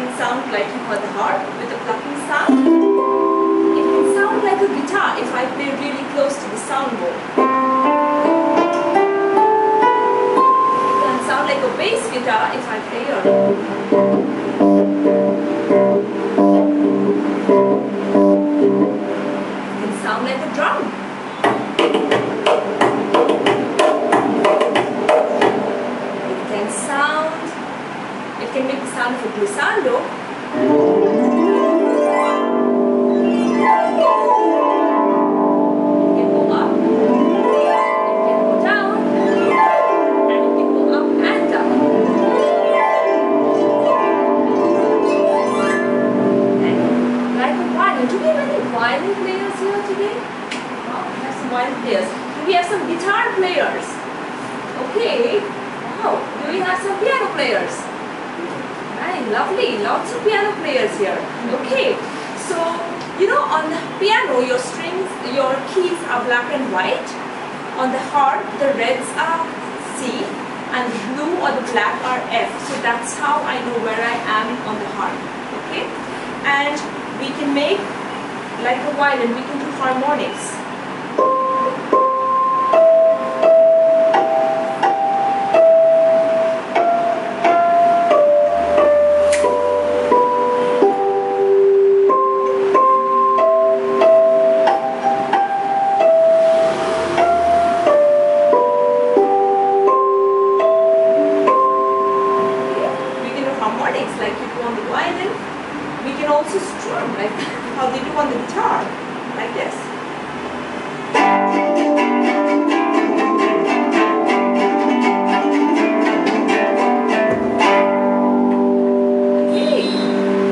can sound like a harp with a plucking sound. It can sound like a guitar if I play really close to the soundboard. It can sound like a bass guitar if I play on it. It can sound like a drum. It can make the sound of a glissando. It can go up, it can go down, and it can go up and down. And like a violin, do we have any violin players here today? Wow, we have some violin players. Do we have some guitar players? Okay. Wow, do we have some piano players? Lovely, lots of piano players here. Okay, so you know on the piano your strings, your keys are black and white. On the harp the reds are C and the blue or the black are F. So that's how I know where I am on the harp. Okay, and we can make, like a violin, we can do harmonics.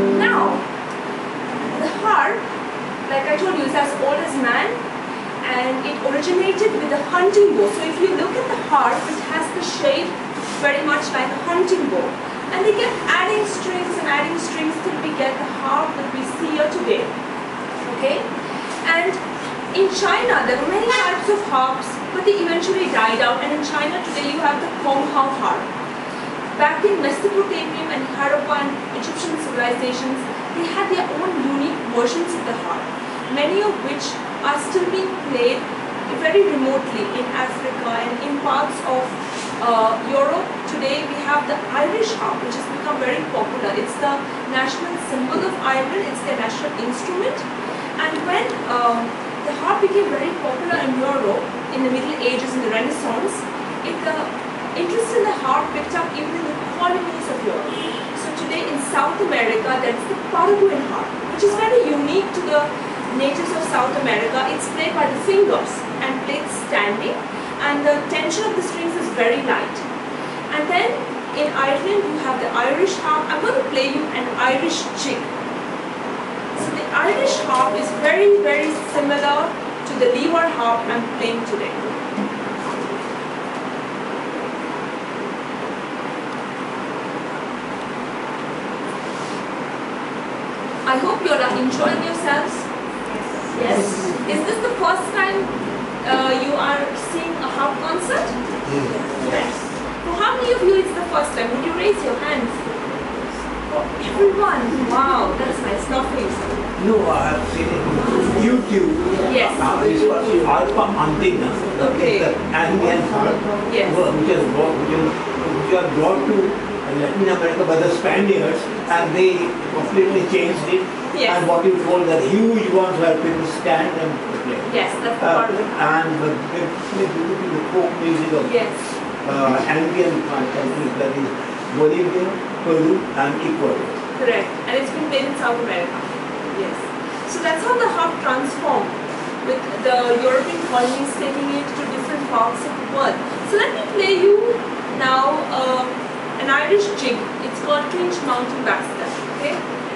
Now an Irish jig, it's called Clinch Mountain Backstep, okay?